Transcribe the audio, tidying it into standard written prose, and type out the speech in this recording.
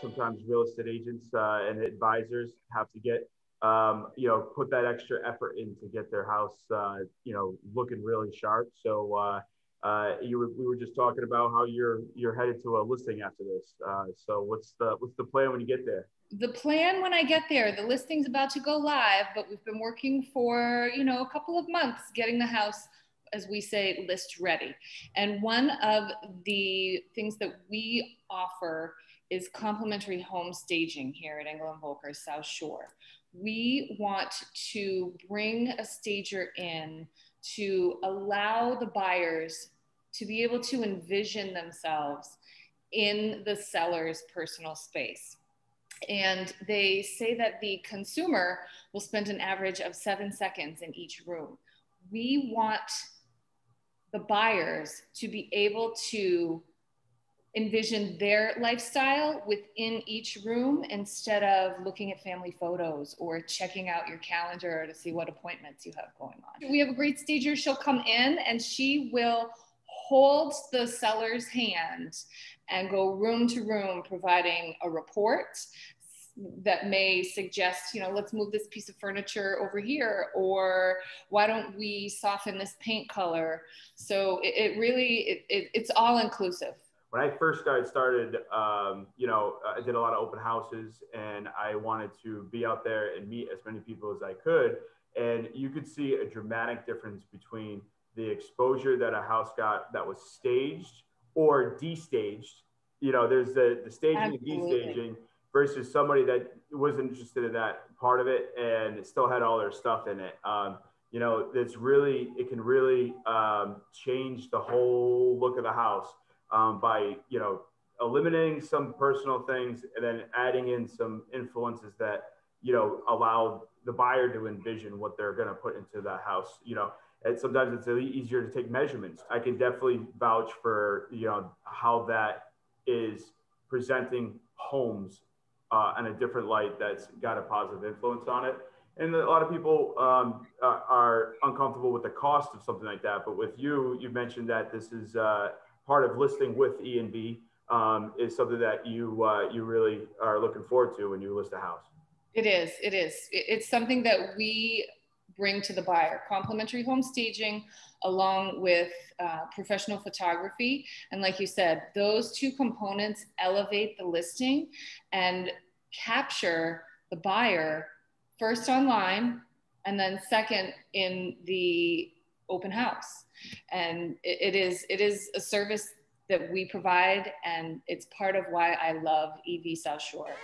Sometimes real estate agents and advisors have to get, put that extra effort in to get their house, looking really sharp. So we were just talking about how you're headed to a listing after this. So what's the plan when you get there? The plan when I get there, the listing's about to go live, but we've been working for, a couple of months getting the house, as we say, list ready. And one of the things that we offer is complimentary home staging here at Engel & Boelcker South Shore. We want to bring a stager in to allow the buyers to be able to envision themselves in the seller's personal space. And they say that the consumer will spend an average of 7 seconds in each room. We want the buyers to be able to envision their lifestyle within each room instead of looking at family photos or checking out your calendar to see what appointments you have going on. We have a great stager. She'll come in and she will hold the seller's hand and go room to room, providing a report that may suggest, let's move this piece of furniture over here, or why don't we soften this paint color? So it's all inclusive. When I first started, I did a lot of open houses and I wanted to be out there and meet as many people as I could. And you could see a dramatic difference between the exposure that a house got that was staged or destaged. There's the staging and destaging versus somebody that wasn't interested in that part of it and it still had all their stuff in it. It can really change the whole look of the house. By eliminating some personal things and then adding in some influences that allow the buyer to envision what they're going to put into that house. And sometimes it's easier to take measurements. I can definitely vouch for how that is presenting homes in a different light that's got a positive influence on it. And a lot of people are uncomfortable with the cost of something like that. But with you mentioned that this is part of listing with E&B is something that you really are looking forward to when you list a house. It is. It's something that we bring to the buyer. Complimentary home staging along with professional photography. And like you said, those two components elevate the listing and capture the buyer first online and then second in the open house. And it is a service that we provide, and it's part of why I love EV South Shore.